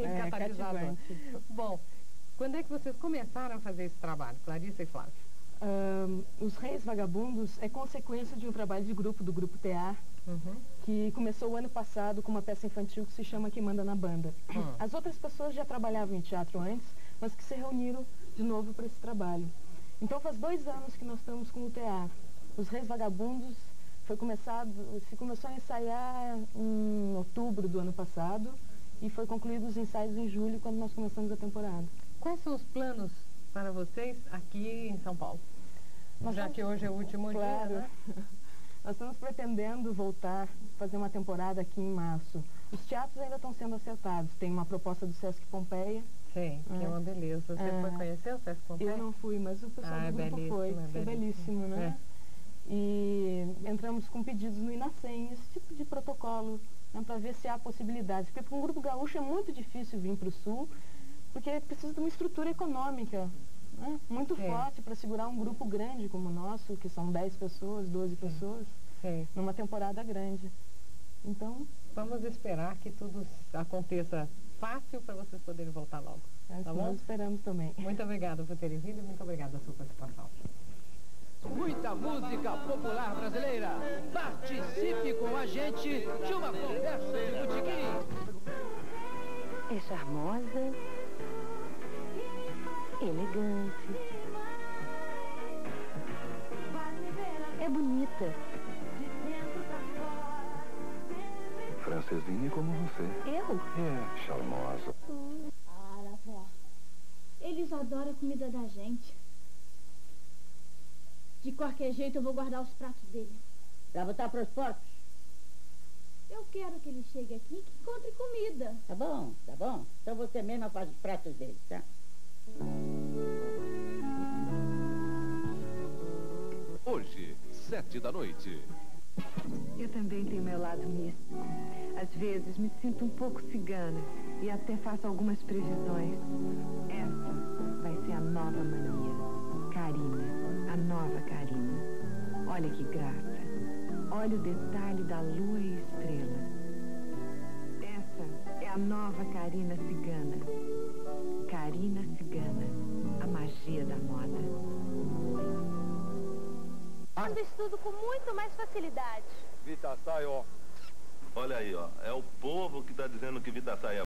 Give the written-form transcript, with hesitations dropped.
catalisador. Bom, quando é que vocês começaram a fazer esse trabalho, Clarissa e Flávia? Os Reis Vagabundos é consequência de um trabalho de grupo, do grupo Tear, que começou o ano passado com uma peça infantil que se chama Quem Manda na Banda. As outras pessoas já trabalhavam em teatro antes, mas que se reuniram de novo para esse trabalho. Então faz 2 anos que nós estamos com o Tear. Os Reis Vagabundos foi começado, se começou a ensaiar em outubro do ano passado e foi concluído os ensaios em julho, quando nós começamos a temporada. Quais são os planos para vocês aqui em São Paulo? Já que hoje é o último dia, né? Nós estamos pretendendo voltar, fazer uma temporada aqui em março. Os teatros ainda estão sendo acertados. Tem uma proposta do Sesc Pompeia. Sim, que é uma beleza. Você foi conhecer o Sesc Pompeia? Eu não fui, mas o pessoal do grupo foi. É belíssimo, né? E entramos com pedidos no Inacen, esse tipo de protocolo, né, para ver se há possibilidades. Porque para um grupo gaúcho é muito difícil vir para o Sul, porque precisa de uma estrutura econômica muito forte para segurar um grupo grande como o nosso, que são 10 pessoas, 12 pessoas, numa temporada grande. Então, vamos esperar que tudo aconteça fácil para vocês poderem voltar logo. Tá bom? Nós esperamos também. Muito obrigada por terem vindo e muito obrigada a sua participação. Muita música popular brasileira. Participe com a gente de uma conversa de botequim. É charmosa, elegante, é bonita. Francesinha como você. Eu? É, charmosa. Para, vó. Eles adoram a comida da gente. De qualquer jeito eu vou guardar os pratos dele. Pra botar pros porcos? Eu quero que ele chegue aqui e que encontre comida. Tá bom, tá bom. Então você mesma faz os pratos dele, tá? Hoje, 7 da noite. Eu também tenho meu lado místico. Às vezes me sinto um pouco cigana e até faço algumas previsões. Essa vai ser a nova mania, Karina, a nova Karina. Olha que graça, olha o detalhe da lua e estrela. Essa é a nova Karina Cigana. Karina Cigana, a magia da moda. Eu estudo com muito mais facilidade. Vita sai, ó. Olha aí, ó. É o povo que tá dizendo que Vita sai é